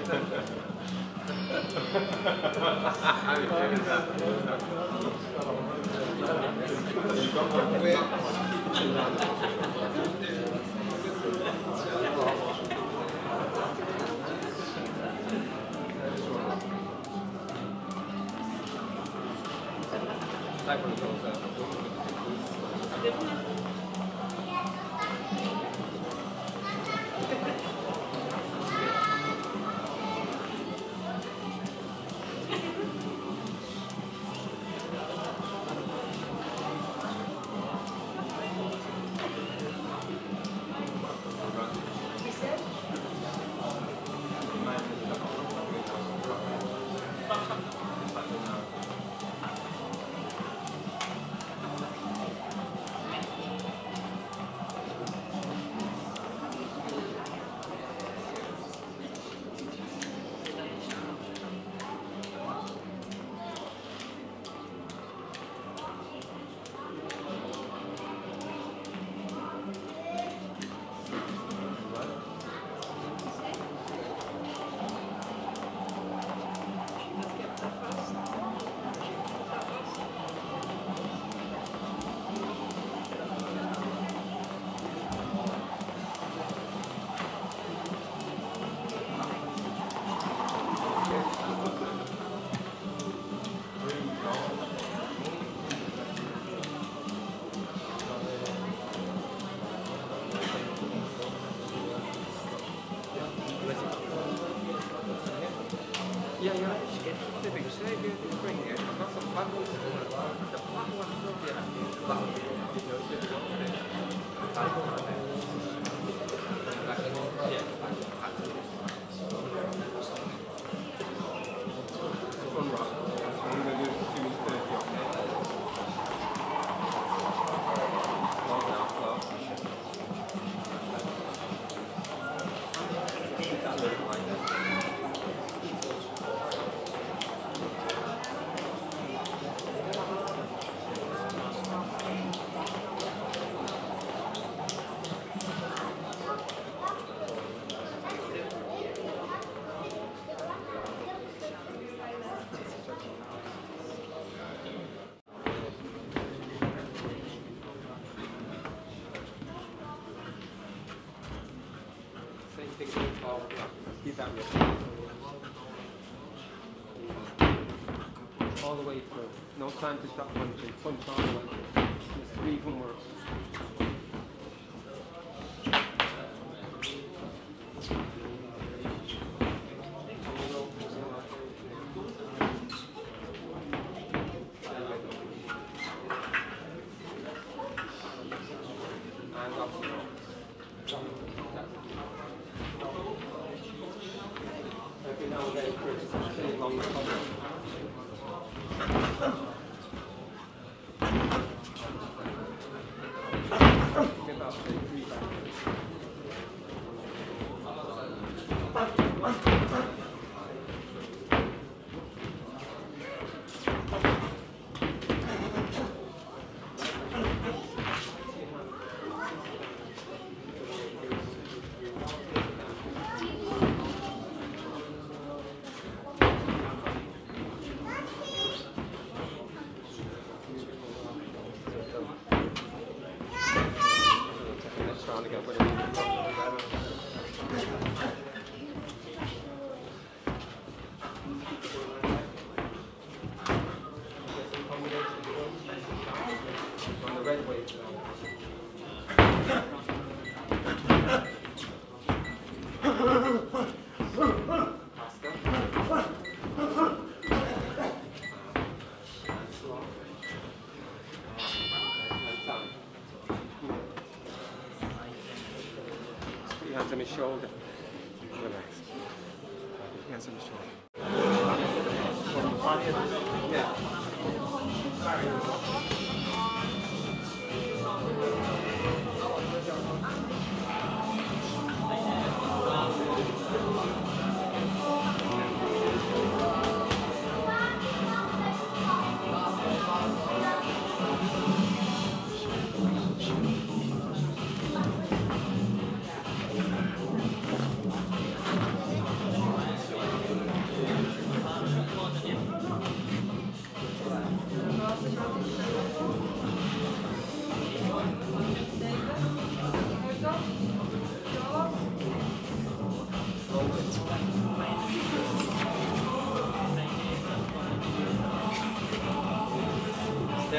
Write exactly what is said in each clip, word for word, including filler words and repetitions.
I Yeah, you're right, she gets the big shade in the spring here. Not some black ones, but the black ones will be actually the black ones. All the way through. No time to stop punching. Punch all the way through. There's three of them work. Hands on his shoulder. Relax. Hands on his shoulder. Yeah.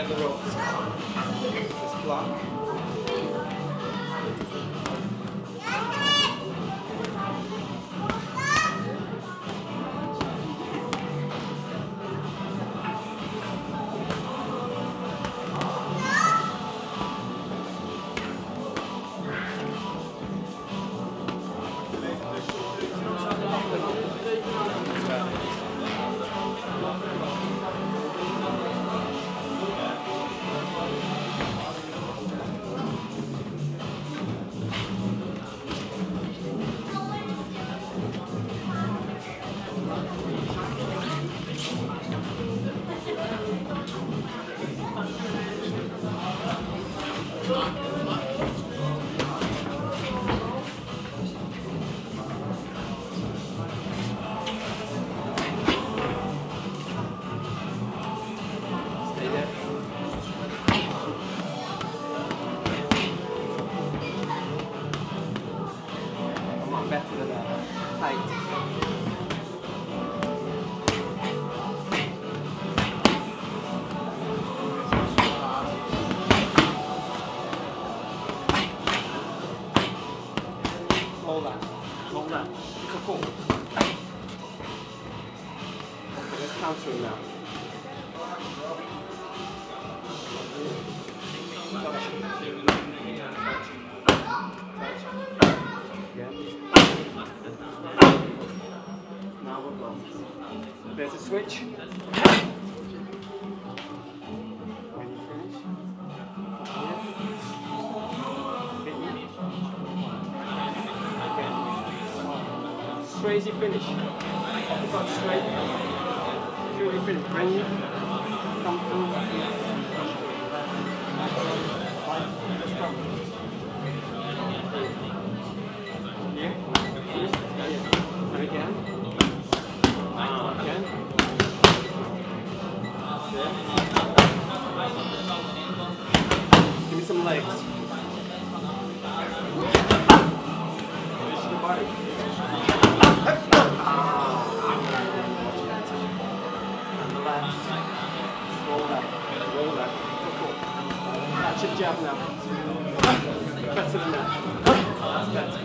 the ropes. Just block. There's a switch. When you finish, hit me. Again. Straight as you finish. It's not straight. Until you finish. When you come through, let's go. Here. Finish. And again. Again. Give me some legs. Finish the body. And relax. Roll up. Roll up. That's your jab now. That's it now. That's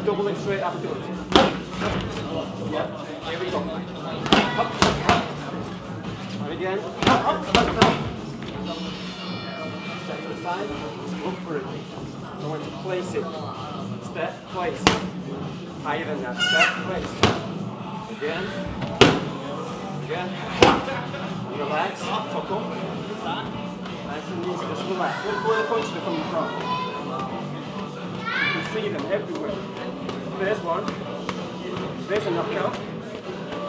it. Double leg straight afterwards. Yeah, here we go. Up. And again. Up. Step to the side. Look for it. I want to place it. Step, place. Higher than that. Step, place. Again. Again. Relax. Tuck up. Nice and easy. Just relax. Look where the punches are coming from. You can see them everywhere. There's one. There's a knockout.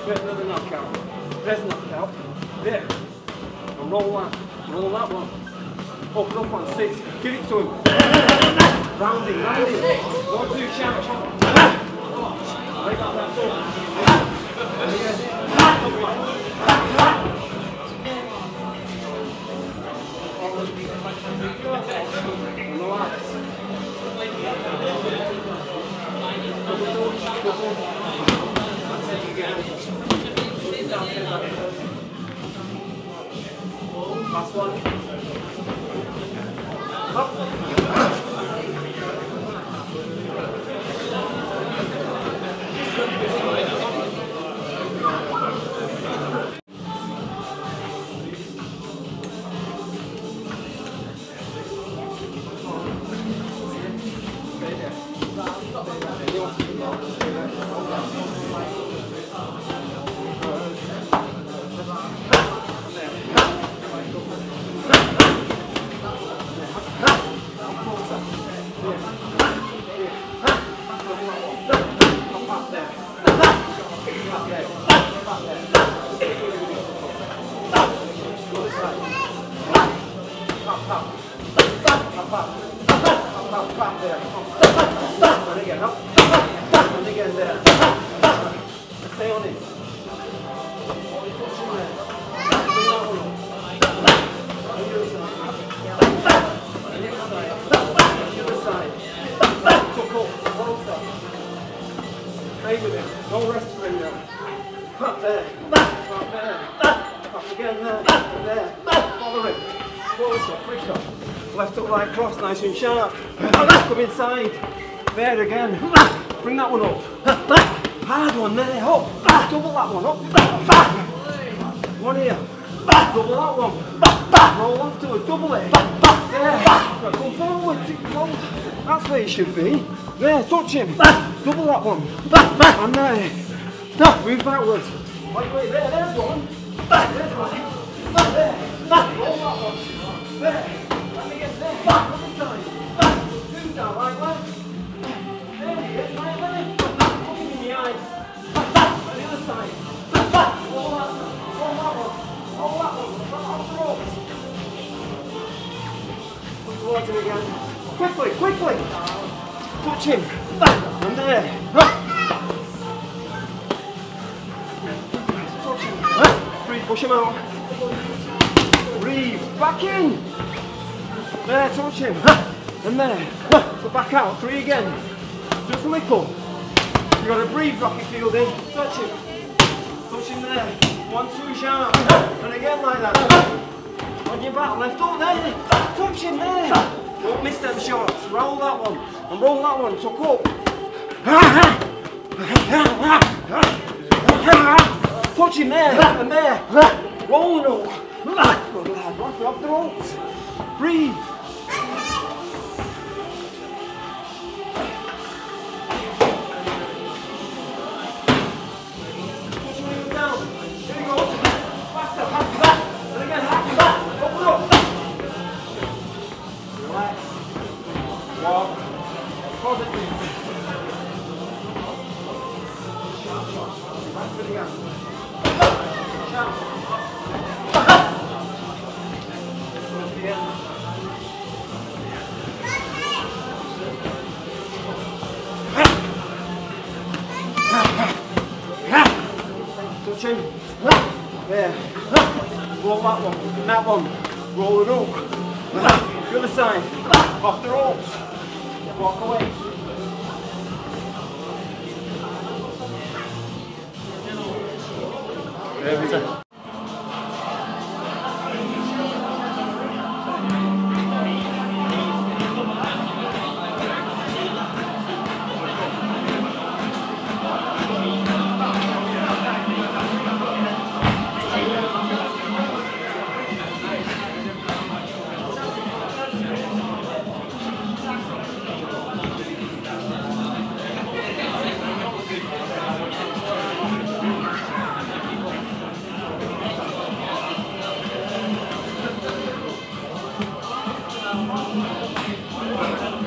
There's another knockout. There's a knockout. There. And roll one. Roll that one. Open up on six. Give it to him. Rounding, rounding. One, two, champ. Break up that door. And relax. Last one. Up. Up there, up there, up again there, there, follow it. Quick shot. Left hook, right cross, nice and sharp. Come inside. There again. Bring that one up. Hard one there. Up. Double that one. Up. One here. Double that one. Roll afterwards. Double it. There. Go forward. That's where it should be. There. Touch him. Double that one. And there. Move backwards. Wait, wait. There. There's one. There's one. There. Roll that one. There. Let me get there. Other side. Two down. Right left. Again. Quickly, quickly! Touch him! And there! Touch him! Breathe, push him out! Breathe, back in! There, touch him! And there! So back out, three again! Just a little! You've got to breathe, Rocky Fielding! Touch him! Touch him there! One, two, sharp! And again like that! On your back, left up there, touch him there. Don't miss them shots, roll that one, and roll that one, tuck up. Touch him there, and there, rolling up. Good lad, Rocky, off the ropes. Breathe. Touch him. There. Roll that one. And that one. Roll it up. The other side. Off the ropes. Walk away. There we go. Thank you.